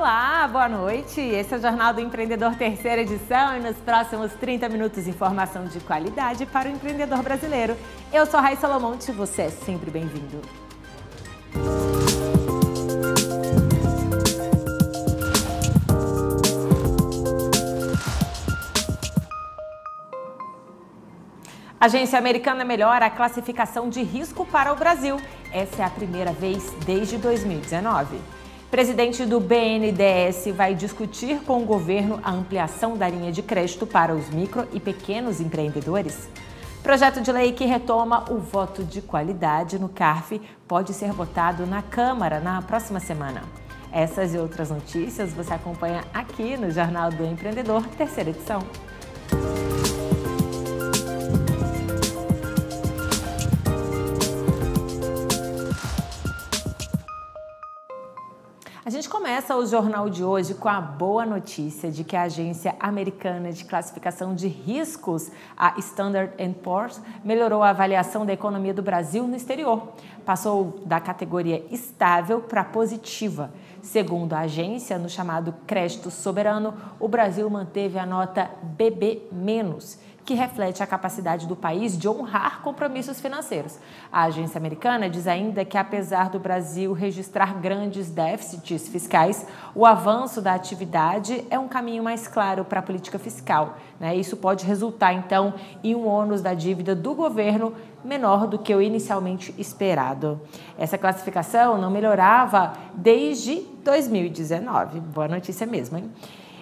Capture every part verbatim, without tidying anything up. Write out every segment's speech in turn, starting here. Olá, boa noite. Esse é o Jornal do Empreendedor, terceira edição, e nos próximos trinta minutos, informação de qualidade para o empreendedor brasileiro. Eu sou a Raíssa Lomonte e você é sempre bem-vindo. A agência americana melhora a classificação de risco para o Brasil. Essa é a primeira vez desde dois mil e dezenove. Presidente do B N D E S vai discutir com o governo a ampliação da linha de crédito para os micro e pequenos empreendedores. Projeto de lei que retoma o voto de qualidade no CARF pode ser votado na Câmara na próxima semana. Essas e outras notícias você acompanha aqui no Jornal do Empreendedor, terceira edição. A gente começa o jornal de hoje com a boa notícia de que a Agência Americana de Classificação de Riscos, a Standard and Poor's, melhorou a avaliação da economia do Brasil no exterior. Passou da categoria estável para positiva. Segundo a agência, no chamado crédito soberano, o Brasil manteve a nota B B menos, que reflete a capacidade do país de honrar compromissos financeiros. A agência americana diz ainda que, apesar do Brasil registrar grandes déficits fiscais, o avanço da atividade é um caminho mais claro para a política fiscal, né? Isso pode resultar, então, em um ônus da dívida do governo menor do que o inicialmente esperado. Essa classificação não melhorava desde dois mil e dezenove. Boa notícia mesmo, hein?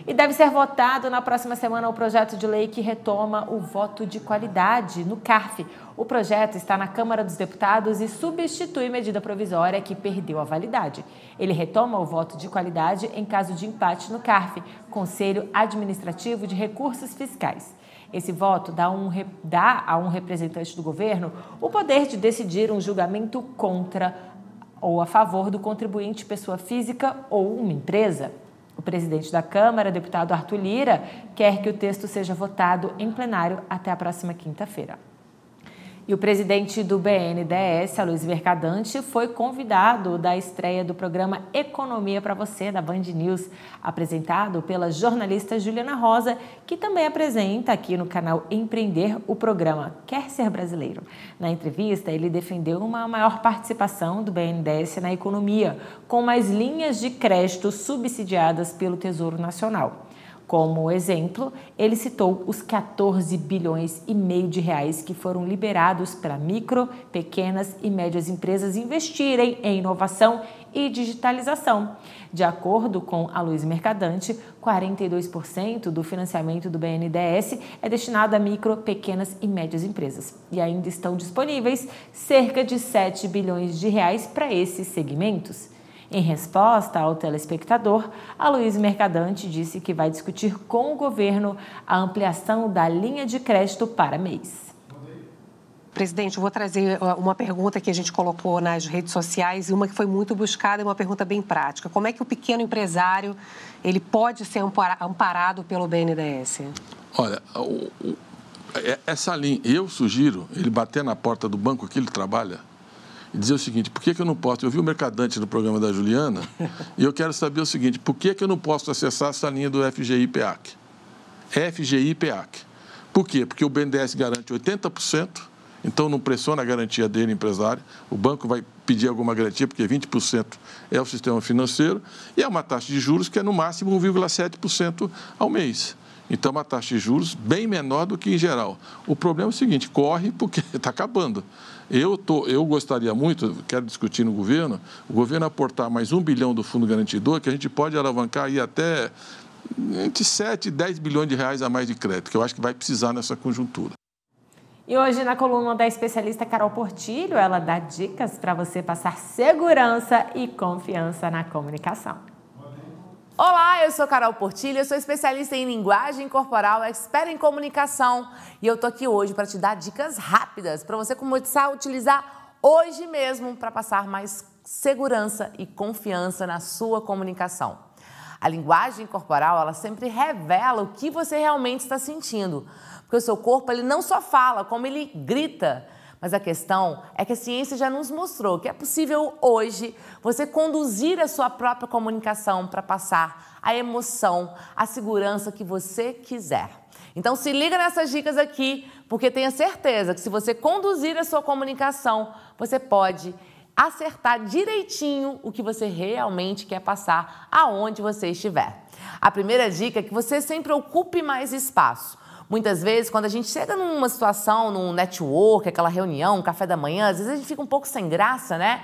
E deve ser votado na próxima semana o projeto de lei que retoma o voto de qualidade no CARF. O projeto está na Câmara dos Deputados e substitui medida provisória que perdeu a validade. Ele retoma o voto de qualidade em caso de empate no CARF, Conselho Administrativo de Recursos Fiscais. Esse voto dá, um, dá a um representante do governo o poder de decidir um julgamento contra ou a favor do contribuinte, pessoa física ou uma empresa. O presidente da Câmara, deputado Arthur Lira, quer que o texto seja votado em plenário até a próxima quinta-feira. E o presidente do B N D E S, Aloysio Mercadante, foi convidado da estreia do programa Economia para Você, da Band News, apresentado pela jornalista Juliana Rosa, que também apresenta aqui no canal Empreender o programa Quer Ser Brasileiro. Na entrevista, ele defendeu uma maior participação do B N D E S na economia, com mais linhas de crédito subsidiadas pelo Tesouro Nacional. Como exemplo, ele citou os quatorze bilhões e meio de reais que foram liberados para micro, pequenas e médias empresas investirem em inovação e digitalização. De acordo com a Luiz Mercadante, quarenta e dois por cento do financiamento do B N D E S é destinado a micro, pequenas e médias empresas. E ainda estão disponíveis cerca de sete bilhões de reais para esses segmentos. Em resposta ao telespectador, Aloysio Mercadante disse que vai discutir com o governo a ampliação da linha de crédito para M E Is. Presidente, eu vou trazer uma pergunta que a gente colocou nas redes sociais e uma que foi muito buscada, uma pergunta bem prática. Como é que o pequeno empresário ele pode ser amparado pelo B N D E S? Olha, o, o, essa linha, eu sugiro ele bater na porta do banco que ele trabalha e dizer o seguinte: por que que eu não posso? Eu vi o Mercadante no programa da Juliana e eu quero saber o seguinte: por que que eu não posso acessar essa linha do F G I-PEAC? F G I-PEAC. Por quê? Porque o B N D E S garante oitenta por cento, então não pressiona a garantia dele, empresário. O banco vai pedir alguma garantia, porque vinte por cento é o sistema financeiro, e é uma taxa de juros que é no máximo um vírgula sete por cento ao mês. Então, uma taxa de juros bem menor do que em geral. O problema é o seguinte: corre porque está acabando. Eu, tô, eu gostaria muito, quero discutir no governo, o governo aportar mais um bilhão do Fundo Garantidor, que a gente pode alavancar aí até entre sete e dez bilhões de reais a mais de crédito, que eu acho que vai precisar nessa conjuntura. E hoje, na coluna da especialista Carol Portilho, ela dá dicas para você passar segurança e confiança na comunicação. Olá, eu sou Carol Portilho, eu sou especialista em linguagem corporal, expert em comunicação, e eu tô aqui hoje para te dar dicas rápidas para você começar a utilizar hoje mesmo para passar mais segurança e confiança na sua comunicação. A linguagem corporal, ela sempre revela o que você realmente está sentindo, porque o seu corpo ele não só fala, como ele grita. Mas a questão é que a ciência já nos mostrou que é possível hoje você conduzir a sua própria comunicação para passar a emoção, a segurança que você quiser. Então se liga nessas dicas aqui, porque tenha certeza que se você conduzir a sua comunicação, você pode acertar direitinho o que você realmente quer passar aonde você estiver. A primeira dica é que você sempre ocupe mais espaço. Muitas vezes, quando a gente chega numa situação, num network, aquela reunião, um café da manhã, às vezes a gente fica um pouco sem graça, né?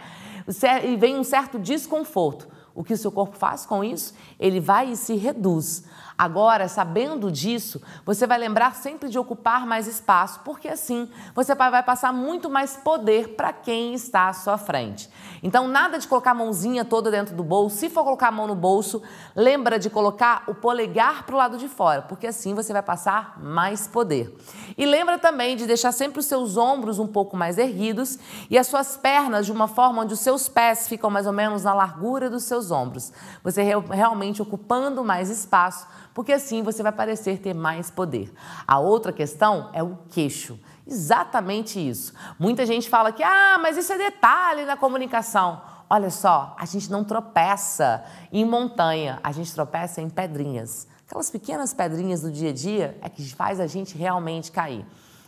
E vem um certo desconforto. O que o seu corpo faz com isso? Ele vai e se reduz. Agora, sabendo disso, você vai lembrar sempre de ocupar mais espaço, porque assim você vai passar muito mais poder para quem está à sua frente. Então, nada de colocar a mãozinha toda dentro do bolso. Se for colocar a mão no bolso, lembra de colocar o polegar para o lado de fora, porque assim você vai passar mais poder. E lembra também de deixar sempre os seus ombros um pouco mais erguidos e as suas pernas de uma forma onde os seus pés ficam mais ou menos na largura dos seus ombros. Você realmente ocupando mais espaço, porque assim você vai parecer ter mais poder. A outra questão é o queixo. Exatamente isso. Muita gente fala que, ah, mas isso é detalhe na comunicação. Olha só, a gente não tropeça em montanha, a gente tropeça em pedrinhas. Aquelas pequenas pedrinhas do dia a dia é que faz a gente realmente cair.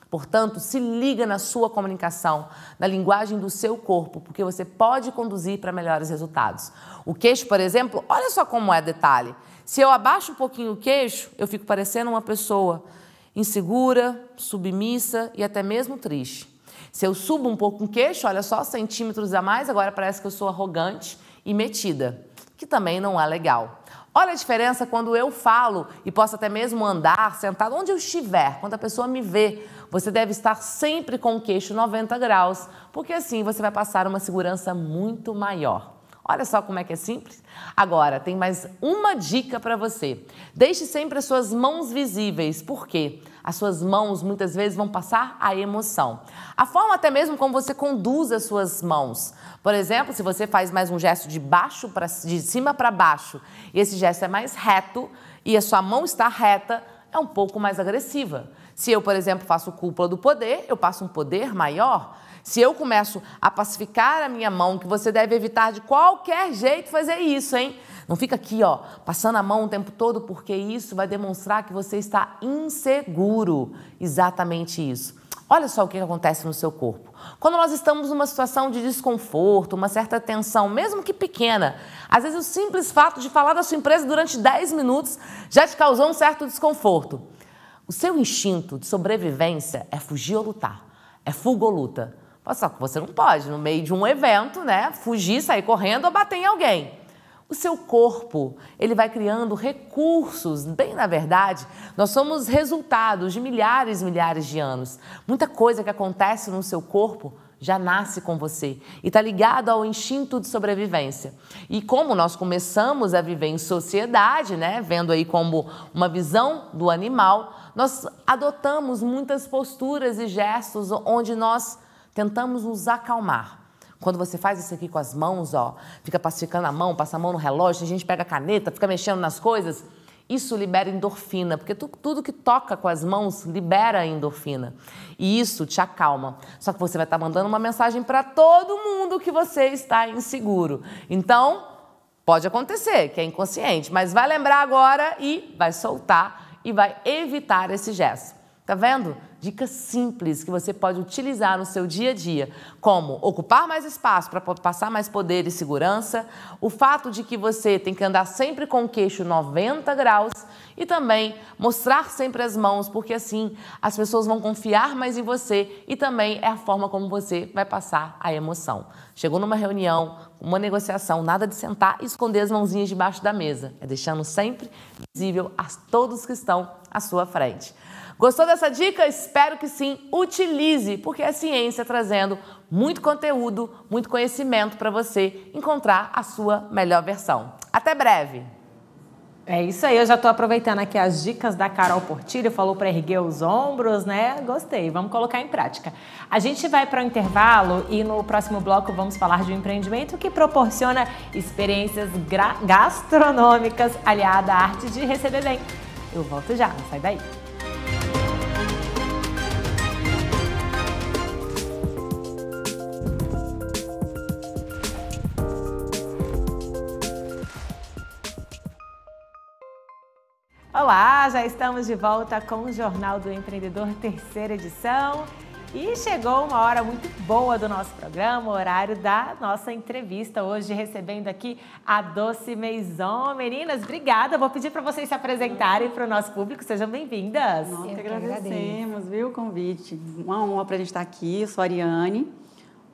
Portanto, se liga na sua comunicação, na linguagem do seu corpo, porque você pode conduzir para melhores resultados. O queixo, por exemplo, olha só como é detalhe. Se eu abaixo um pouquinho o queixo, eu fico parecendo uma pessoa insegura, submissa e até mesmo triste. Se eu subo um pouco o queixo, olha só, centímetros a mais, agora parece que eu sou arrogante e metida, que também não é legal. Olha a diferença quando eu falo e posso até mesmo andar, sentado, onde eu estiver, quando a pessoa me vê. Você deve estar sempre com o queixo noventa graus, porque assim você vai passar uma segurança muito maior. Olha só como é que é simples. Agora, tem mais uma dica para você. Deixe sempre as suas mãos visíveis, porque as suas mãos muitas vezes vão passar a emoção. A forma até mesmo como você conduz as suas mãos. Por exemplo, se você faz mais um gesto de baixo para de cima para baixo, e esse gesto é mais reto e a sua mão está reta, é um pouco mais agressiva. Se eu, por exemplo, faço cúpula do poder, eu passo um poder maior. Se eu começo a pacificar a minha mão, que você deve evitar de qualquer jeito fazer isso, hein? Não fica aqui, ó, passando a mão o tempo todo, porque isso vai demonstrar que você está inseguro. Exatamente isso. Olha só o que acontece no seu corpo. Quando nós estamos numa situação de desconforto, uma certa tensão, mesmo que pequena, às vezes o simples fato de falar da sua empresa durante dez minutos já te causou um certo desconforto. O seu instinto de sobrevivência é fugir ou lutar, é fuga ou luta. Só que você não pode, no meio de um evento, né, fugir, sair correndo ou bater em alguém. O seu corpo, ele vai criando recursos. Bem, na verdade, nós somos resultados de milhares e milhares de anos. Muita coisa que acontece no seu corpo já nasce com você e está ligado ao instinto de sobrevivência. E como nós começamos a viver em sociedade, né, vendo aí como uma visão do animal, nós adotamos muitas posturas e gestos onde nós tentamos nos acalmar. Quando você faz isso aqui com as mãos, ó, fica pacificando a mão, passa a mão no relógio, a gente pega a caneta, fica mexendo nas coisas, isso libera endorfina, porque tu, tudo que toca com as mãos libera endorfina. E isso te acalma. Só que você vai estar mandando uma mensagem para todo mundo que você está inseguro. Então, pode acontecer, que é inconsciente, mas vai lembrar agora e vai soltar e vai evitar esse gesto. Tá vendo? Dicas simples que você pode utilizar no seu dia a dia, como ocupar mais espaço para passar mais poder e segurança, o fato de que você tem que andar sempre com o queixo noventa graus e também mostrar sempre as mãos, porque assim as pessoas vão confiar mais em você e também é a forma como você vai passar a emoção. Chegou numa reunião, uma negociação, nada de sentar e esconder as mãozinhas debaixo da mesa, é deixando sempre visível a todos que estão à sua frente. Gostou dessa dica? Espero que sim, utilize, porque é a ciência trazendo muito conteúdo, muito conhecimento para você encontrar a sua melhor versão. Até breve! É isso aí, eu já estou aproveitando aqui as dicas da Carol Portilho, falou para erguer os ombros, né? Gostei, vamos colocar em prática. A gente vai para o intervalo e no próximo bloco vamos falar de um empreendimento que proporciona experiências gastronômicas aliada à arte de receber bem. Eu volto já, não sai daí. Olá, já estamos de volta com o Jornal do Empreendedor, terceira edição. E chegou uma hora muito boa do nosso programa, o horário da nossa entrevista. Hoje recebendo aqui a Doce Maison. Meninas, obrigada. Vou pedir para vocês se apresentarem para o nosso público. Sejam bem-vindas. Nós que agradecemos, viu, o convite. Uma honra para a gente estar aqui. Eu sou a Ariane,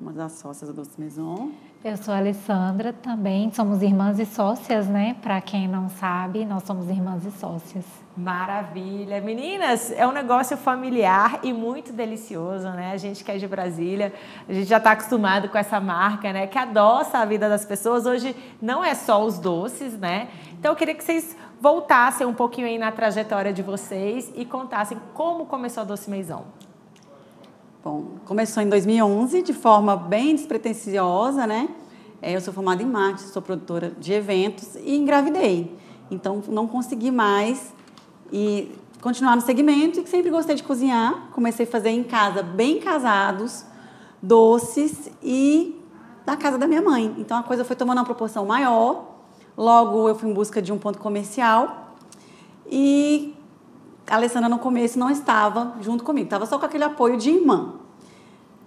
uma das sócias da Doce Maison. Eu sou a Alessandra também, somos irmãs e sócias, né? Para quem não sabe, nós somos irmãs e sócias. Maravilha! Meninas, é um negócio familiar e muito delicioso, né? A gente que é de Brasília, a gente já está acostumado com essa marca, né? Que adoça a vida das pessoas. Hoje não é só os doces, né? Então eu queria que vocês voltassem um pouquinho aí na trajetória de vocês e contassem como começou a Doce Maison. Bom, começou em dois mil e onze de forma bem despretensiosa, né? Eu sou formada em marketing, sou produtora de eventos e engravidei. Então, não consegui mais e continuar no segmento e sempre gostei de cozinhar. Comecei a fazer em casa, bem casados, doces e na casa da minha mãe. Então, a coisa foi tomando uma proporção maior. Logo, eu fui em busca de um ponto comercial e... A Alessandra, no começo, não estava junto comigo. Estava só com aquele apoio de irmã.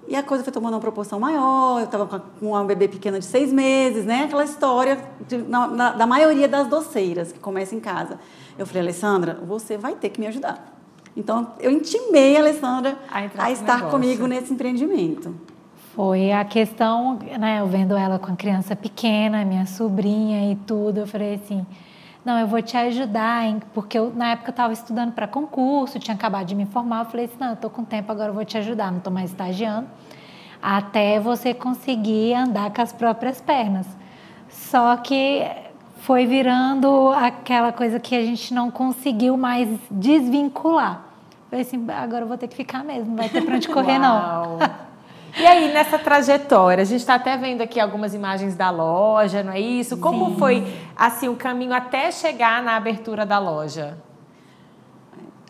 E a coisa foi tomando uma proporção maior. Eu estava com uma bebê pequena de seis meses, né? Aquela história de, na, na, da maioria das doceiras que começa em casa. Eu falei, Alessandra, você vai ter que me ajudar. Então, eu intimei a Alessandra a, a estar comigo nesse empreendimento. Foi a questão, né? Eu vendo ela com a criança pequena, minha sobrinha e tudo, eu falei assim... Não, eu vou te ajudar, hein? Porque eu, na época eu estava estudando para concurso, tinha acabado de me formar, eu falei assim, não, eu estou com tempo, agora eu vou te ajudar, não estou mais estagiando, até você conseguir andar com as próprias pernas. Só que foi virando aquela coisa que a gente não conseguiu mais desvincular. Eu falei assim, agora eu vou ter que ficar mesmo, não vai ter para onde correr não. E aí, nessa trajetória, a gente está até vendo aqui algumas imagens da loja, não é isso? Como Sim. foi, assim, o caminho até chegar na abertura da loja?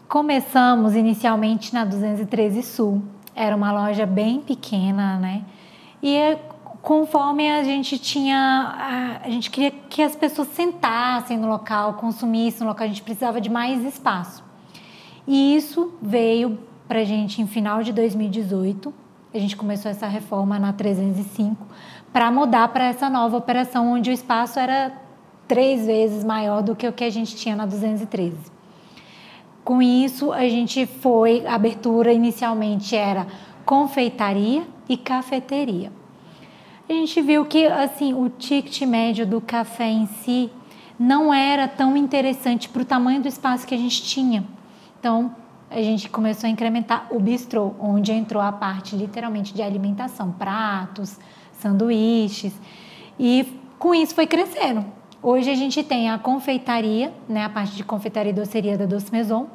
Começamos inicialmente na duzentos e treze Sul. Era uma loja bem pequena, né? E conforme a gente tinha... A gente queria que as pessoas sentassem no local, consumissem no local. A gente precisava de mais espaço. E isso veio pra gente em final de dois mil e dezoito... A gente começou essa reforma na trezentos e cinco para mudar para essa nova operação, onde o espaço era três vezes maior do que o que a gente tinha na duzentos e treze. Com isso, a gente foi... A abertura inicialmente era confeitaria e cafeteria. A gente viu que assim, o ticket médio do café em si não era tão interessante para o tamanho do espaço que a gente tinha. Então... a gente começou a incrementar o bistrô, onde entrou a parte literalmente de alimentação, pratos, sanduíches, e com isso foi crescendo. Hoje a gente tem a confeitaria, né, a parte de confeitaria e doceria da Doce Maison,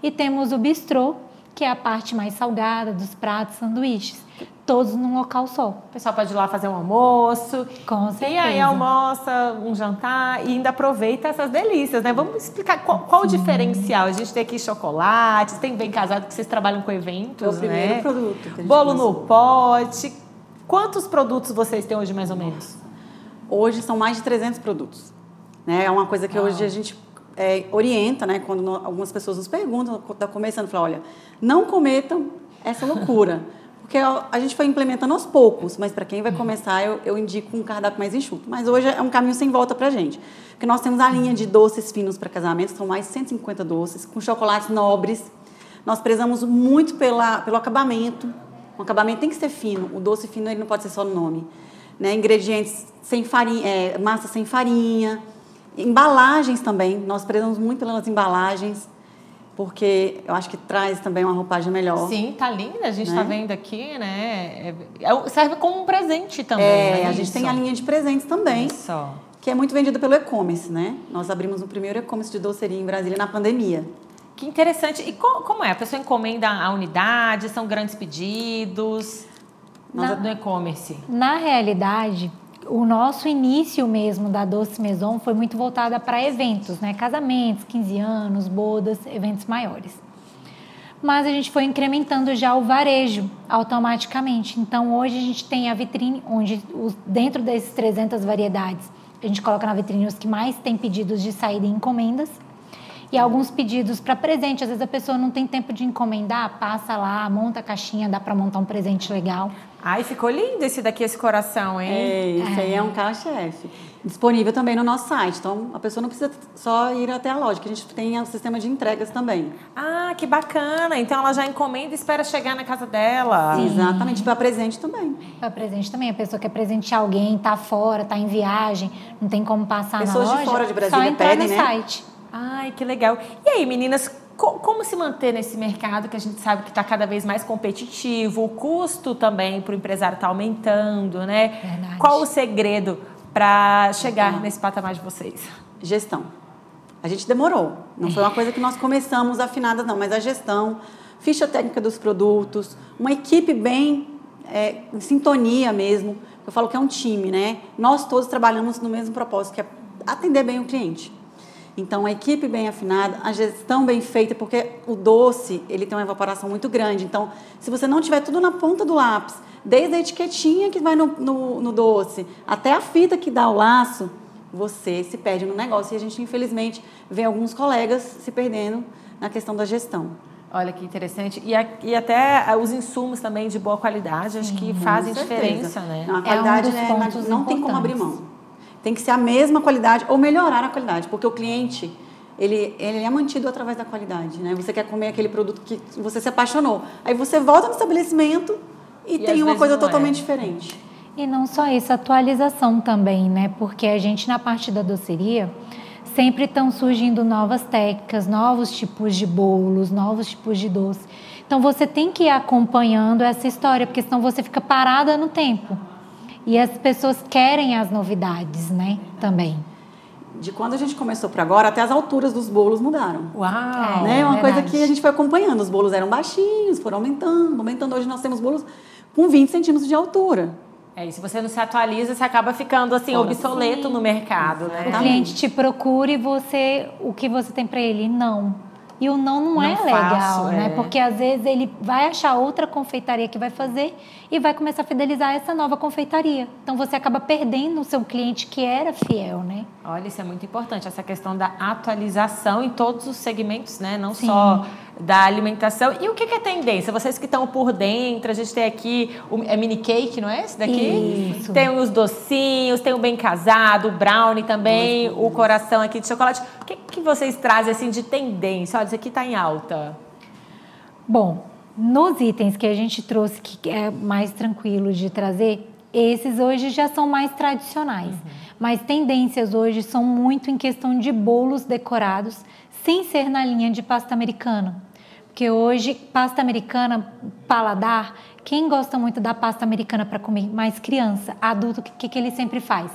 e temos o bistrô, que é a parte mais salgada dos pratos, sanduíches, todos num local só. O pessoal pode ir lá fazer um almoço. Com certeza. E aí almoça, um jantar e ainda aproveita essas delícias, né? Vamos explicar qual, qual o diferencial. A gente tem aqui chocolates, tem Bem Casado, que vocês trabalham com eventos, né? É o primeiro produto que a gente Bolo começou. No pote. Quantos produtos vocês têm hoje, mais ou menos? Hoje são mais de trezentos produtos, né? É uma coisa que ah. hoje a gente... É, orienta, né? Quando no, algumas pessoas nos perguntam, está começando, fala, olha, não cometam essa loucura, porque a, a gente foi implementando aos poucos, mas para quem vai começar, eu, eu indico um cardápio mais enxuto. Mas hoje é um caminho sem volta para a gente, porque nós temos a linha de doces finos para casamentos, são mais de cento e cinquenta doces, com chocolates nobres. Nós prezamos muito pela, pelo acabamento. O acabamento tem que ser fino, o doce fino ele não pode ser só no nome, né? Ingredientes sem farinha, é, massa sem farinha. Embalagens também, nós prezamos muito pelas embalagens, porque eu acho que traz também uma roupagem melhor. Sim, tá linda, a gente né? tá vendo aqui, né? É, serve como um presente também. É, né? a gente Isso. tem a linha de presentes também, Isso. que é muito vendida pelo e-commerce, né? Nós abrimos o primeiro e-commerce de doceria em Brasília na pandemia. Que interessante. E co como é? A pessoa encomenda a unidade, são grandes pedidos nós na, do e-commerce? Na realidade... O nosso início mesmo da Doce Maison foi muito voltada para eventos, né? Casamentos, quinze anos, bodas, eventos maiores. Mas a gente foi incrementando já o varejo automaticamente. Então, hoje a gente tem a vitrine, onde os, dentro desses trezentas variedades, a gente coloca na vitrine os que mais têm pedidos de saída e encomendas. e alguns pedidos para presente. Às vezes a pessoa não tem tempo de encomendar, passa lá, monta a caixinha, dá para montar um presente legal. Ai, ficou lindo esse daqui, esse coração, hein? É, isso aí é um carro-chefe. Disponível também no nosso site. Então, a pessoa não precisa só ir até a loja, que a gente tem um sistema de entregas também. Ah, que bacana. Então, ela já encomenda e espera chegar na casa dela. Sim. Exatamente, para presente também. Para presente também. A pessoa quer presentear alguém, tá fora, tá em viagem, não tem como passar Pessoas na loja. Pessoas de fora de Brasília pedem, né? Só entrar no site. Ai, que legal. E aí, meninas, como se manter nesse mercado que a gente sabe que está cada vez mais competitivo, o custo também para o empresário está aumentando, né? Verdade. Qual o segredo para chegar então, nesse patamar de vocês? Gestão. A gente demorou. Não foi uma coisa que nós começamos afinada, não, mas a gestão, ficha técnica dos produtos, uma equipe bem é, em sintonia mesmo. Eu falo que é um time, né? Nós todos trabalhamos no mesmo propósito, que é atender bem o cliente. Então, a equipe bem afinada, a gestão bem feita, porque o doce, ele tem uma evaporação muito grande. Então, se você não tiver tudo na ponta do lápis, desde a etiquetinha que vai no, no, no doce, até a fita que dá o laço, você se perde no negócio. E a gente, infelizmente, vê alguns colegas se perdendo na questão da gestão. Olha que interessante. E, a, e até os insumos também de boa qualidade, acho que fazem diferença, né? A qualidade não tem como abrir mão. Tem que ser a mesma qualidade ou melhorar a qualidade, porque o cliente, ele, ele é mantido através da qualidade, né? Você quer comer aquele produto que você se apaixonou. Aí você volta no estabelecimento e, e tem uma coisa totalmente é. diferente. E não só isso, atualização também, né? Porque a gente, na parte da doceria, sempre estão surgindo novas técnicas, novos tipos de bolos, novos tipos de doce. Então, você tem que ir acompanhando essa história, porque senão você fica parada no tempo. E as pessoas querem as novidades, né? Também. De quando a gente começou para agora, até as alturas dos bolos mudaram. Uau! Né? É uma coisa que a gente foi acompanhando. Os bolos eram baixinhos, foram aumentando, aumentando. Hoje nós temos bolos com vinte centímetros de altura. É, e se você não se atualiza, você acaba ficando assim, Fora obsoleto assim. no mercado, né? O cliente te procura e você, o que você tem para ele, não. E o não não, não é faço, legal, é. né? Porque às vezes ele vai achar outra confeitaria que vai fazer e vai começar a fidelizar essa nova confeitaria. Então você acaba perdendo o seu cliente que era fiel, né? Olha, isso é muito importante, essa questão da atualização em todos os segmentos, né? Não Sim. só da alimentação. E o que é tendência? Vocês que estão por dentro, a gente tem aqui o é mini cake, não é esse daqui? Isso. Tem os docinhos, tem o bem casado, o brownie também, o coração aqui de chocolate. O que, que vocês trazem assim de tendência? Olha, isso aqui está em alta. Bom, nos itens que a gente trouxe, que é mais tranquilo de trazer, esses hoje já são mais tradicionais. Uhum. Mas tendências hoje são muito em questão de bolos decorados, sem ser na linha de pasta americana. Porque hoje, pasta americana, paladar, quem gosta muito da pasta americana para comer? Mais criança, adulto, o que, que ele sempre faz?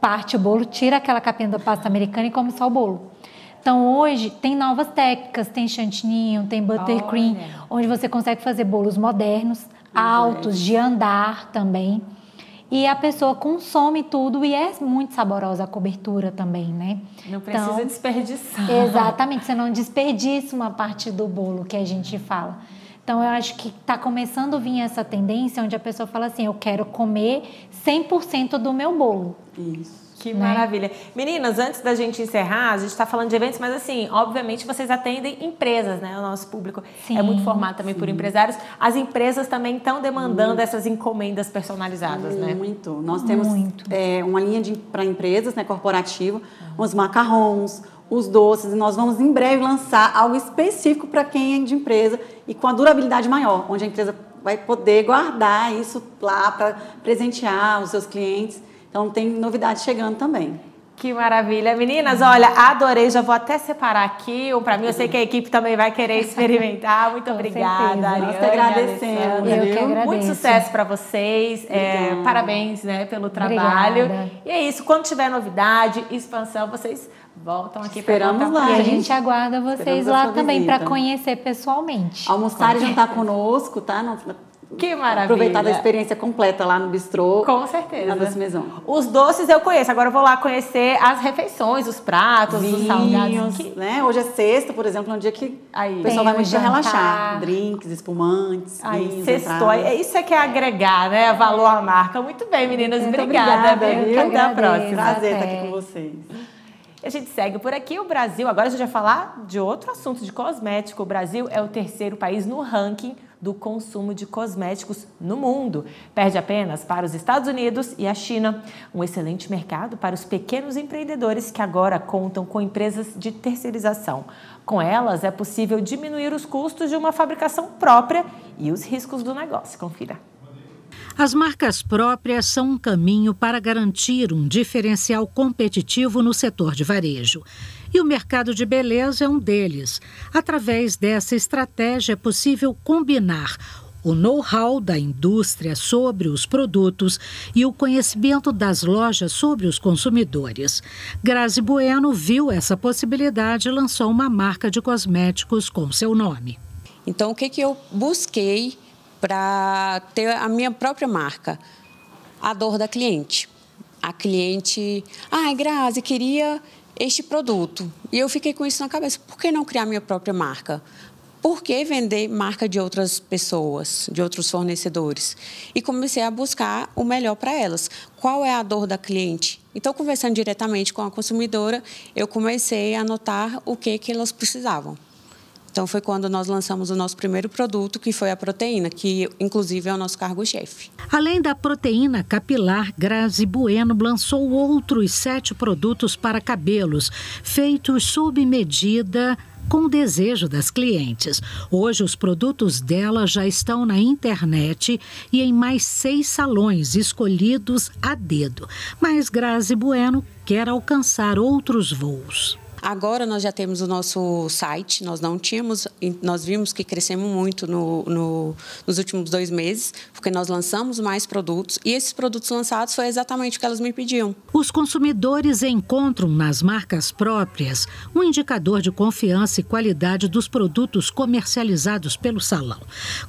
Parte o bolo, tira aquela capinha da pasta americana e come só o bolo. Então, hoje, tem novas técnicas, tem chantininho, tem buttercream, Olha. onde você consegue fazer bolos modernos, uhum. altos, de andar também. E a pessoa consome tudo e é muito saborosa a cobertura também, né? Não precisa então, desperdiçar. Exatamente, você não desperdiça uma parte do bolo que a gente fala. Então, eu acho que está começando a vir essa tendência onde a pessoa fala assim, eu quero comer cem por cento do meu bolo. Isso. Que né? maravilha. Meninas, antes da gente encerrar, a gente está falando de eventos, mas assim, obviamente vocês atendem empresas, né? O nosso público sim, é muito formado também sim. por empresários. As empresas também estão demandando muito. essas encomendas personalizadas, muito. né? Muito. Nós temos muito. É, uma linha para empresas, né? Corporativa, uhum. os macarrons, os doces. E nós vamos em breve lançar algo específico para quem é de empresa e com a durabilidade maior, onde a empresa vai poder guardar isso lá para presentear os seus clientes. Então, tem novidade chegando também. Que maravilha. Meninas, olha, adorei. Já vou até separar aqui. Um para mim, eu sei que a equipe também vai querer experimentar. Muito obrigada, Ariane. Nós te agradecemos. Eu que agradeço. Muito sucesso para vocês. É, parabéns, né, pelo trabalho. Obrigada. E é isso. Quando tiver novidade, expansão, vocês voltam aqui para Esperamos lá. E a gente aguarda vocês lá também para conhecer pessoalmente. Almoçar Com e jantar conosco, tá? Não... Que maravilha. Aproveitar da experiência completa lá no bistrô. Com certeza. Na Doce Maison. Os doces eu conheço. Agora eu vou lá conhecer as refeições, os pratos, vinhos, os salgados. Que... Né? Hoje é sexta, por exemplo, é um dia que aí, o pessoal vai muito relaxar. Drinks, espumantes, aí, vinhos, sextou. É isso é que é agregar, né? Valor à marca. Muito bem, meninas. Muito obrigada. Obrigada. Até a próxima. Prazer estar aqui com vocês. E a gente segue por aqui. O Brasil, agora a gente vai falar de outro assunto, de cosmético. O Brasil é o terceiro país no ranking do consumo de cosméticos no mundo. Perde apenas para os Estados Unidos e a China. Um excelente mercado para os pequenos empreendedores que agora contam com empresas de terceirização. Com elas é possível diminuir os custos de uma fabricação própria e os riscos do negócio. Confira. As marcas próprias são um caminho para garantir um diferencial competitivo no setor de varejo. E o mercado de beleza é um deles. Através dessa estratégia é possível combinar o know-how da indústria sobre os produtos e o conhecimento das lojas sobre os consumidores. Grazi Bueno viu essa possibilidade e lançou uma marca de cosméticos com seu nome. Então, o que que eu busquei para ter a minha própria marca? A dor da cliente. A cliente, ai, ah, Grazi, queria este produto. E eu fiquei com isso na cabeça. Por que não criar minha própria marca? Por que vender marca de outras pessoas, de outros fornecedores? E comecei a buscar o melhor para elas. Qual é a dor da cliente? Então, conversando diretamente com a consumidora, eu comecei a anotar o que, que elas precisavam. Então, foi quando nós lançamos o nosso primeiro produto, que foi a proteína, que, inclusive, é o nosso cargo-chefe. Além da proteína capilar, Grazi Bueno lançou outros sete produtos para cabelos, feitos sob medida com o desejo das clientes. Hoje, os produtos dela já estão na internet e em mais seis salões escolhidos a dedo. Mas Grazi Bueno quer alcançar outros voos. Agora nós já temos o nosso site, nós não tínhamos, nós vimos que crescemos muito no, no, nos últimos dois meses, porque nós lançamos mais produtos e esses produtos lançados foi exatamente o que elas me pediam. Os consumidores encontram nas marcas próprias um indicador de confiança e qualidade dos produtos comercializados pelo salão.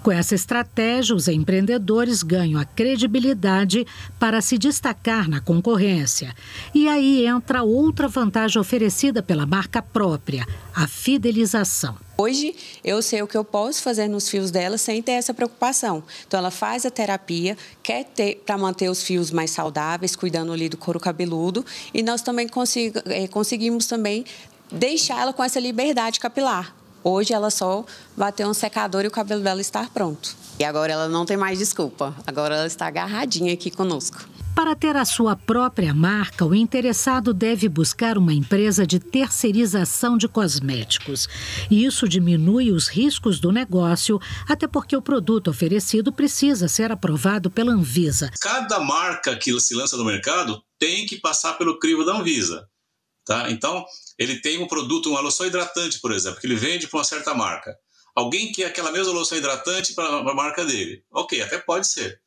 Com essa estratégia, os empreendedores ganham a credibilidade para se destacar na concorrência. E aí entra outra vantagem oferecida pela marca própria, a fidelização. Hoje, eu sei o que eu posso fazer nos fios dela sem ter essa preocupação. Então, ela faz a terapia, quer ter para manter os fios mais saudáveis, cuidando ali do couro cabeludo, e nós também consigo, é, conseguimos também deixá-la com essa liberdade capilar. Hoje, ela só bateu um secador e o cabelo dela está pronto. E agora ela não tem mais desculpa, agora ela está agarradinha aqui conosco. Para ter a sua própria marca, o interessado deve buscar uma empresa de terceirização de cosméticos. E isso diminui os riscos do negócio, até porque o produto oferecido precisa ser aprovado pela Anvisa. Cada marca que se lança no mercado tem que passar pelo crivo da Anvisa. Tá? Então, ele tem um produto, um aloção hidratante, por exemplo, que ele vende para uma certa marca. Alguém quer aquela mesma aloção hidratante para a marca dele. Ok, até pode ser.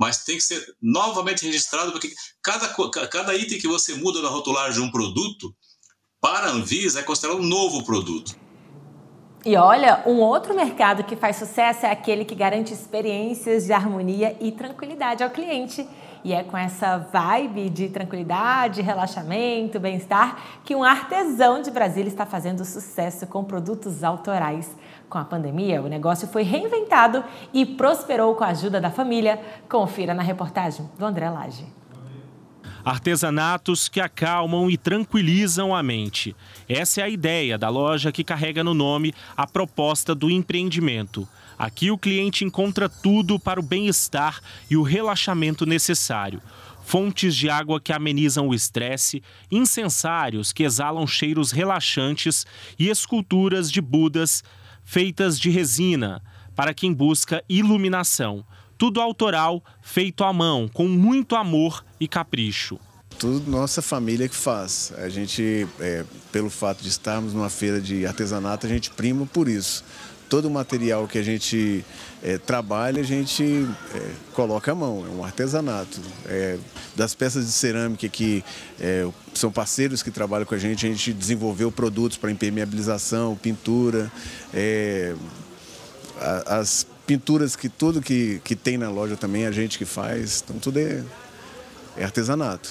Mas tem que ser novamente registrado, porque cada, cada item que você muda na rotulagem de um produto, para a Anvisa, é considerado um novo produto. E olha, um outro mercado que faz sucesso é aquele que garante experiências de harmonia e tranquilidade ao cliente. E é com essa vibe de tranquilidade, relaxamento, bem-estar, que um artesão de Brasília está fazendo sucesso com produtos autorais. Com a pandemia, o negócio foi reinventado e prosperou com a ajuda da família. Confira na reportagem do André Laje. Artesanatos que acalmam e tranquilizam a mente. Essa é a ideia da loja que carrega no nome a proposta do empreendimento. Aqui o cliente encontra tudo para o bem-estar e o relaxamento necessário. Fontes de água que amenizam o estresse, incensários que exalam cheiros relaxantes e esculturas de budas feitas de resina, para quem busca iluminação. Tudo autoral, feito à mão, com muito amor e capricho. Tudo nossa família que faz. A gente, é, pelo fato de estarmos numa feira de artesanato, a gente prima por isso. Todo o material que a gente é, trabalha, a gente é, coloca à mão, é um artesanato. É, das peças de cerâmica que é, são parceiros que trabalham com a gente, a gente desenvolveu produtos para impermeabilização, pintura, é, a, as pinturas que tudo que, que tem na loja também a gente que faz, então tudo é, é artesanato,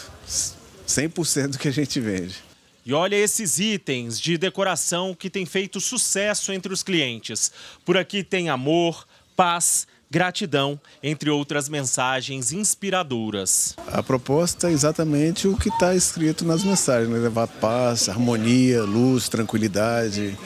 cem por cento do que a gente vende. E olha esses itens de decoração que tem feito sucesso entre os clientes. Por aqui tem amor, paz, gratidão, entre outras mensagens inspiradoras. A proposta é exatamente o que está escrito nas mensagens, né? Levar paz, harmonia, luz, tranquilidade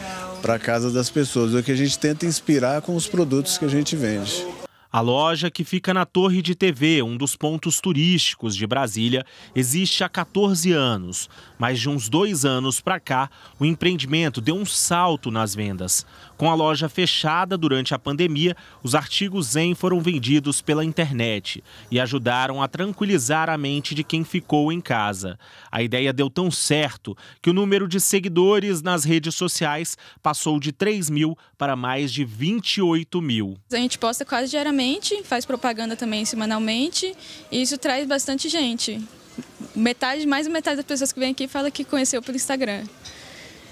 para a casa das pessoas. É o que a gente tenta inspirar com os produtos que a gente vende. A loja, que fica na Torre de T V, um dos pontos turísticos de Brasília, existe há quatorze anos. Mas de uns dois anos para cá, o empreendimento deu um salto nas vendas. Com a loja fechada durante a pandemia, os artigos Zen foram vendidos pela internet e ajudaram a tranquilizar a mente de quem ficou em casa. A ideia deu tão certo que o número de seguidores nas redes sociais passou de três mil para mais de vinte e oito mil. A gente posta quase diariamente. Faz propaganda também semanalmente e isso traz bastante gente. Metade, mais da metade das pessoas que vem aqui fala que conheceu pelo Instagram.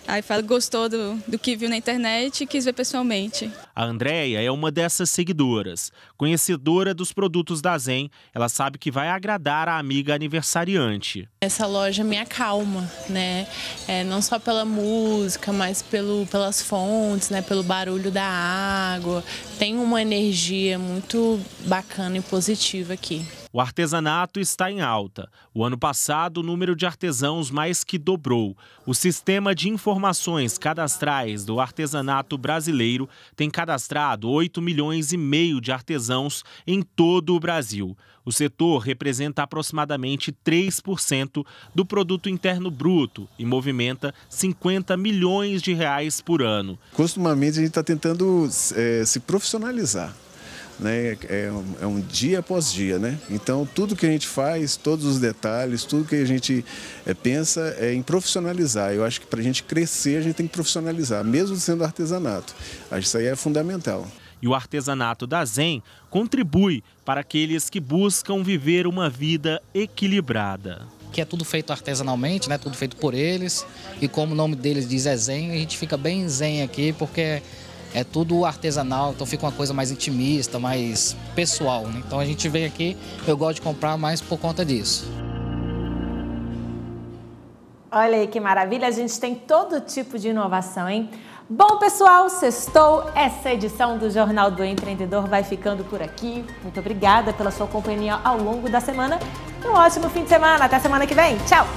Aí fala que gostou do, do que viu na internet e quis ver pessoalmente. A Andrea é uma dessas seguidoras. Conhecedora dos produtos da Zen, ela sabe que vai agradar a amiga aniversariante. Essa loja me acalma, né? É, não só pela música, mas pelo, pelas fontes, né? Pelo barulho da água. Tem uma energia muito bacana e positiva aqui. O artesanato está em alta. O ano passado, o número de artesãos mais que dobrou. O sistema de informações cadastrais do artesanato brasileiro tem cadastrado oito milhões e meio de artesãos em todo o Brasil. O setor representa aproximadamente três por cento do produto interno bruto e movimenta cinquenta milhões de reais por ano. Costumamente, a gente está tentando é, se profissionalizar. Né, é, um, é um dia após dia, né? Então, tudo que a gente faz, todos os detalhes, tudo que a gente é, pensa é em profissionalizar. Eu acho que para a gente crescer, a gente tem que profissionalizar, mesmo sendo artesanato. Acho que isso aí é fundamental. E o artesanato da Zen contribui para aqueles que buscam viver uma vida equilibrada. Que é tudo feito artesanalmente, né? Tudo feito por eles. E como o nome deles diz é Zen, a gente fica bem Zen aqui, porque é tudo artesanal, então fica uma coisa mais intimista, mais pessoal, né? Então a gente vem aqui, eu gosto de comprar mais por conta disso. Olha aí que maravilha, a gente tem todo tipo de inovação, hein? Bom, pessoal, sextou. Essa edição do Jornal do Empreendedor vai ficando por aqui. Muito obrigada pela sua companhia ao longo da semana. Um ótimo fim de semana. Até semana que vem. Tchau!